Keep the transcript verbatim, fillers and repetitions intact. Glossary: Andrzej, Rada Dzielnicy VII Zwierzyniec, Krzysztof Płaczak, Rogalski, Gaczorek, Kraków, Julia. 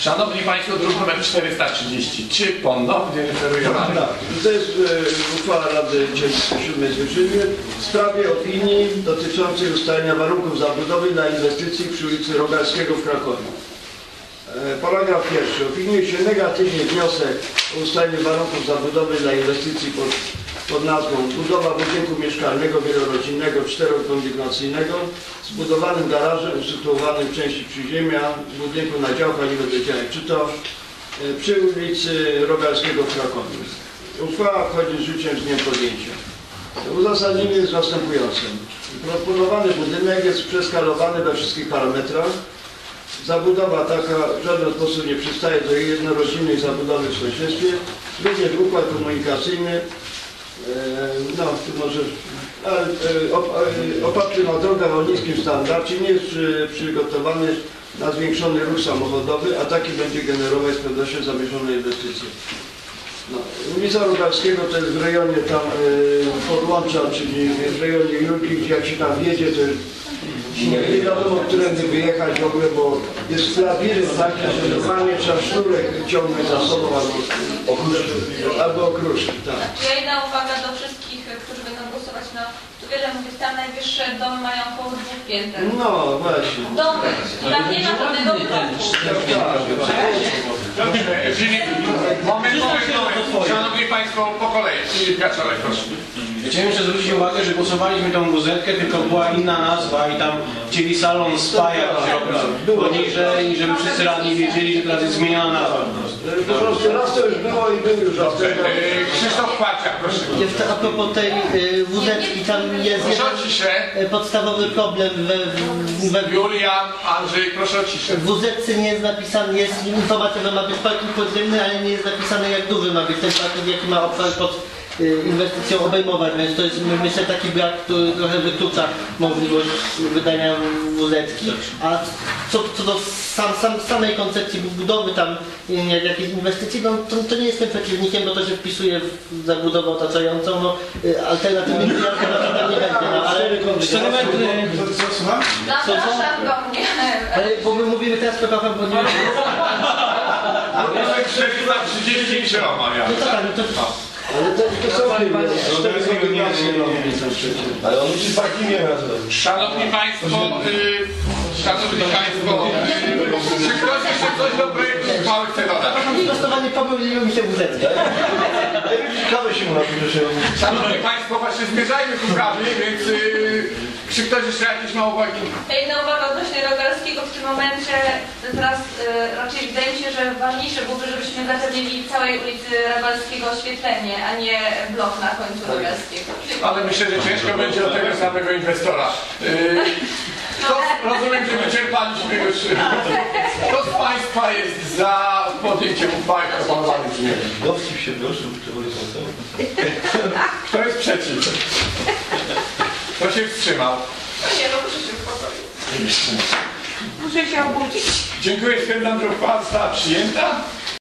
Szanowni Państwo, druk nr czterysta trzydzieści trzy. Czy ponownie referujemy? Tak, to jest uchwała Rady Dzielnicy w sprawie opinii dotyczącej ustalenia warunków zabudowy dla inwestycji przy ulicy Rogalskiego w Krakowie. Paragraf pierwszy. Opiniuje się negatywnie wniosek o ustalenie warunków zabudowy dla inwestycji pod, pod nazwą budowa budynku mieszkalnego wielorodzinnego czterokondygnacyjnego z budowanym garażem usytuowanym w części przyziemia budynku na działkach inwestycyjnych, czy to przy ulicy Rogalskiego w Krakowie. Uchwała wchodzi w życie z dniem podjęcia. Uzasadnienie jest następujące. Proponowany budynek jest przeskalowany we wszystkich parametrach. Zabudowa taka w żaden sposób nie przystaje do jednorodzinnej zabudowy w sąsiedztwie. Również układ komunikacyjny, e, no tu może, ale, e, oparty na drogach o niskim standardzie, nie jest przy, przygotowany na zwiększony ruch samochodowy, a taki będzie generować z pewnością zamierzone inwestycje. No, ulica Rogalskiego to jest w rejonie tam e, Podłącza, czyli w rejonie Julki, gdzie jak się tam wjedzie, to nie wiadomo, którędy wyjechać w ogóle, bo jest labirynt taki, że normalnie trzeba sznurek ciągnąć za sobą albo okruszki. Tak. Ja jedna uwaga do wszystkich, którzy będą głosować na tu wiele mówię, tam najwyższy dom mają około dwóch pięter. No właśnie. Dom, tam nie ma żadnego wypadku. Szanowni Państwo, po kolei. Gaczorek, proszę. Chciałem jeszcze zwrócić uwagę, że głosowaliśmy tą gazetkę, tylko była inna nazwa i tam chcieli salon spa jakoś robić, i żeby wszyscy radni wiedzieli, że teraz jest zmieniona nazwa. Po prostu raz to już było i był już raz. Krzysztof Płaczak, proszę. Jeszcze a propos tej wózeczki, tam jest jeden podstawowy problem we... Julia, Andrzej, proszę o ciszę. W wózeczce nie jest napisane, jest informacja, że ma być parking podziemny, ale nie jest napisane, jak duży ma być ten parking, jaki ma obszar pod inwestycją obejmować, więc to jest myślę taki brak, który trochę wyklucza możliwość wydania wuzetki. A co, co do sam, sam, samej koncepcji budowy tam jakiejś inwestycji, no to, to nie jestem przeciwnikiem, bo to się wpisuje w zabudowę otaczającą, no alternatywnie nie będę, no ale... Co ale bo my mówimy teraz o prawach budowlanych. trzydzieści trzy omawiamy. No tak, no to... Ale to, to są no, chyba ale on musi taki nie ma. Szanowni Państwo, y, Szanowni Państwo, czy ktoś jeszcze coś do projektu uchwały chce dodać? Prostowanie pomyliło mi się budżet. Szanowni Państwo, właśnie zmierzajmy ku prawie, więc y, czy ktoś jeszcze jakieś ma uwagi? Jedna uwaga odnośnie Rogalskiego w tym momencie, teraz y, raczej wydaje mi się, że ważniejsze byłoby, żebyśmy zapewnili całej ulicy Rogalskiego oświetlenie, a nie blok na końcu Rogalskiego. Ale myślę, że ciężko będzie od tego samego inwestora. Y, kto, rozumiem, że wyczerpaliśmy już. Kto z Państwa jest za podjęciem uchwały proponowanych zmian? Dowcip się proszę, kto jest przeciw? Kto się wstrzymał? Nie, no muszę się uspokoić. Muszę się obudzić. Dziękuję, stwierdzam, że uchwała została przyjęta.